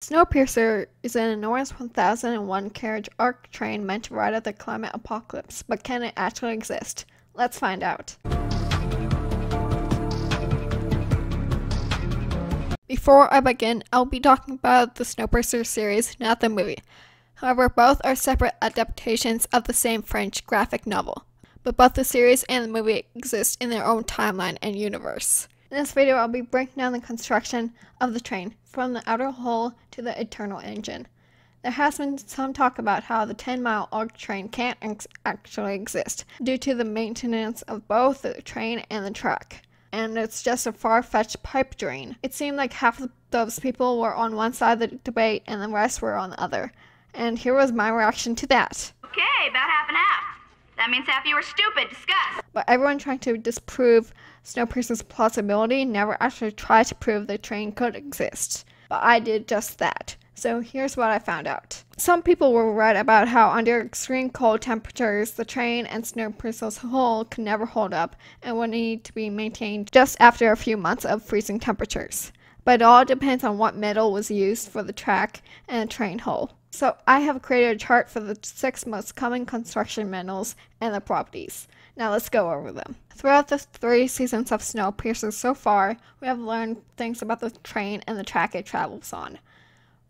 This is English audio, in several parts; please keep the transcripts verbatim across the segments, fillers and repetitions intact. Snowpiercer is an enormous one thousand and one carriage arc train meant to ride out the climate apocalypse, but can it actually exist? Let's find out. Before I begin, I'll be talking about the Snowpiercer series, not the movie. However, both are separate adaptations of the same French graphic novel, but both the series and the movie exist in their own timeline and universe. In this video, I'll be breaking down the construction of the train, from the outer hull to the Eternal Engine. There has been some talk about how the ten mile arc train can't ex actually exist, due to the maintenance of both the train and the track, and it's just a far-fetched pipe dream. It seemed like half of those people were on one side of the debate and the rest were on the other, and here was my reaction to that. Okay, about half and half. That means half you were stupid. Discuss! But everyone trying to disprove Snowpiercer's plausibility never actually tried to prove the train could exist. But I did just that. So here's what I found out. Some people were right about how under extreme cold temperatures, the train and Snowpiercer's hull could never hold up and would need to be maintained just after a few months of freezing temperatures. But it all depends on what metal was used for the track and the train hull. So I have created a chart for the six most common construction metals and their properties. Now let's go over them. Throughout the three seasons of Snowpiercer so far, we have learned things about the train and the track it travels on.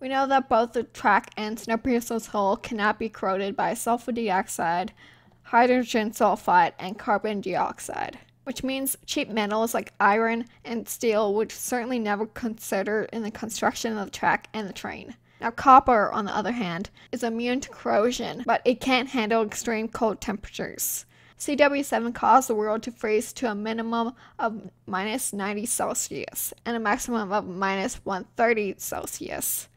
We know that both the track and Snowpiercer's hull cannot be corroded by sulfur dioxide, hydrogen sulfide, and carbon dioxide, which means cheap metals like iron and steel would certainly never consider in the construction of the track and the train. Now, copper, on the other hand, is immune to corrosion, but it can't handle extreme cold temperatures. C W seven caused the world to freeze to a minimum of minus ninety Celsius and a maximum of minus one hundred thirty Celsius.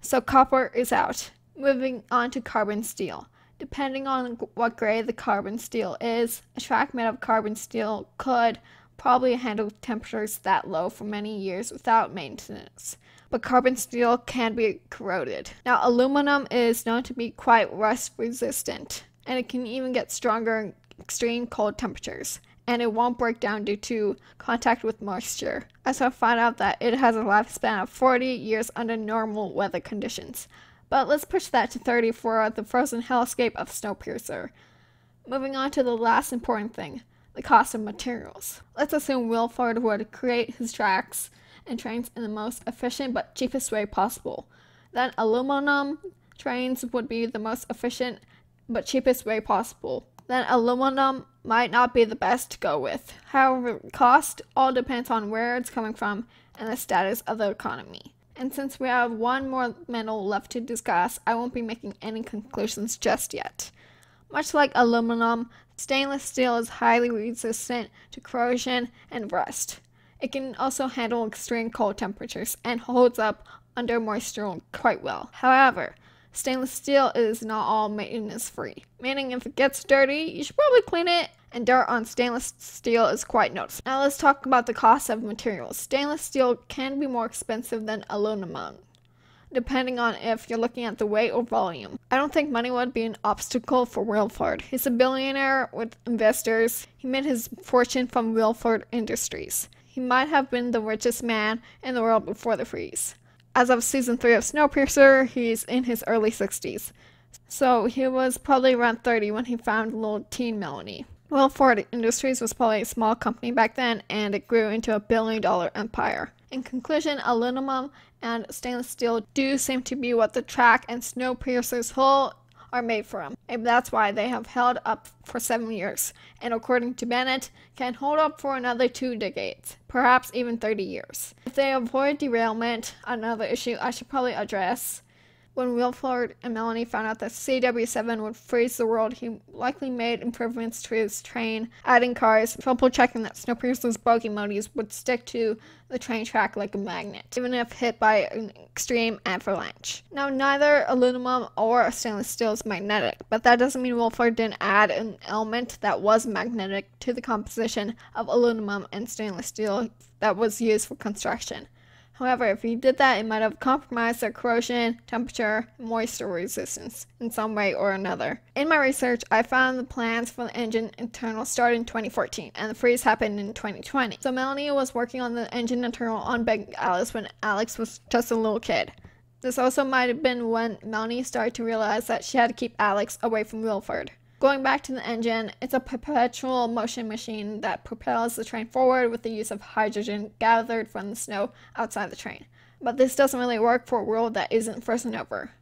So copper is out. Moving on to carbon steel. Depending on what grade the carbon steel is, a track made of carbon steel could probably handle temperatures that low for many years without maintenance. But carbon steel can be corroded. Now, aluminum is known to be quite rust resistant, and it can even get stronger in extreme cold temperatures, and it won't break down due to contact with moisture. I also found out that it has a lifespan of forty years under normal weather conditions, but let's push that to thirty for the frozen hellscape of Snowpiercer. Moving on to the last important thing, the cost of materials. Let's assume Wilford were to create his tracks and trains in the most efficient but cheapest way possible. Then aluminum trains would be the most efficient but cheapest way possible. Then aluminum might not be the best to go with. However, cost all depends on where it's coming from and the status of the economy. And since we have one more metal left to discuss, I won't be making any conclusions just yet. Much like aluminum, stainless steel is highly resistant to corrosion and rust. It can also handle extreme cold temperatures and holds up under moisture quite well. However, stainless steel is not all maintenance free, meaning if it gets dirty, you should probably clean it, and dirt on stainless steel is quite noticeable. Now let's talk about the cost of materials. Stainless steel can be more expensive than aluminum, depending on if you're looking at the weight or volume. I don't think money would be an obstacle for Wilford. He's a billionaire with investors. He made his fortune from Wilford Industries. He might have been the richest man in the world before the freeze. As of season three of Snowpiercer, he's in his early sixties. So he was probably around thirty when he found little teen Melanie. Wilford Industries was probably a small company back then, and it grew into a billion dollar empire. In conclusion, aluminum and stainless steel do seem to be what the track and Snowpiercer's hull are made from. And that's why they have held up for seven years, and according to Bennett, can hold up for another two decades, perhaps even thirty years. If they avoid derailment, another issue I should probably address. When Wilford and Melanie found out that C W seven would freeze the world, he likely made improvements to his train, adding cars, triple checking that Snowpiercer's bogey modies would stick to the train track like a magnet, even if hit by an extreme avalanche. Now, neither aluminum or stainless steel is magnetic, but that doesn't mean Wilford didn't add an element that was magnetic to the composition of aluminum and stainless steel that was used for construction. However, if he did that, it might have compromised their corrosion, temperature, and moisture resistance in some way or another. In my research, I found the plans for the engine internal started in twenty fourteen, and the freeze happened in twenty twenty. So Melanie was working on the engine internal on Big Alice when Alex was just a little kid. This also might have been when Melanie started to realize that she had to keep Alex away from Wilford. Going back to the engine, it's a perpetual motion machine that propels the train forward with the use of hydrogen gathered from the snow outside the train. But this doesn't really work for a world that isn't frozen over.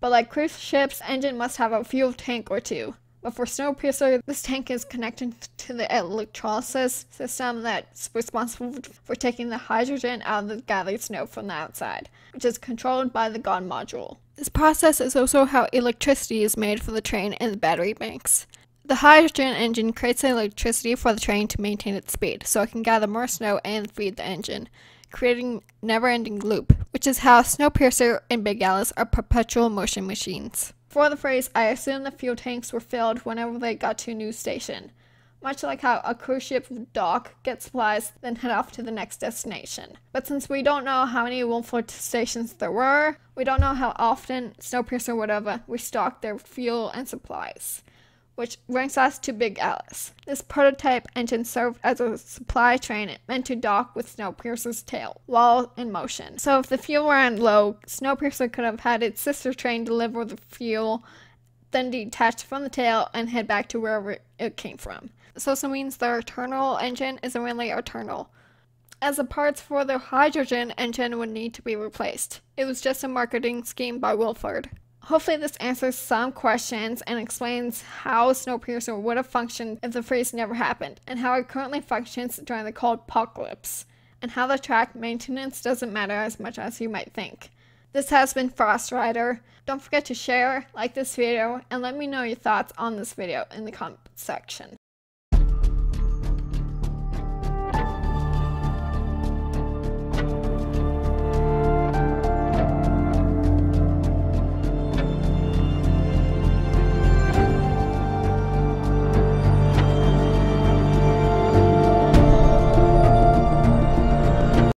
But like cruise ships, engine must have a fuel tank or two. But for Snowpiercer, this tank is connected to the electrolysis system that's responsible for taking the hydrogen out of the gathered snow from the outside, which is controlled by the GOD module. This process is also how electricity is made for the train and the battery banks. The hydrogen engine creates the electricity for the train to maintain its speed, so it can gather more snow and feed the engine, creating a never-ending loop, which is how Snowpiercer and Big Alice are perpetual motion machines. For the phrase, I assume the fuel tanks were filled whenever they got to a new station, much like how a cruise ship would dock, get supplies, then head off to the next destination. But since we don't know how many Wilford stations there were, we don't know how often Snowpiercer would have restocked their fuel and supplies. Which brings us to Big Alice. This prototype engine served as a supply train meant to dock with Snowpiercer's tail while in motion. So if the fuel ran low, Snowpiercer could have had its sister train deliver the fuel, then detach from the tail and head back to wherever it came from. This also means their Eternal engine isn't really eternal, as the parts for the hydrogen engine would need to be replaced. It was just a marketing scheme by Wilford. Hopefully this answers some questions and explains how Snowpiercer would have functioned if the freeze never happened, and how it currently functions during the cold apocalypse, and how the track maintenance doesn't matter as much as you might think. This has been Frostrider. Don't forget to share, like this video, and let me know your thoughts on this video in the comment section.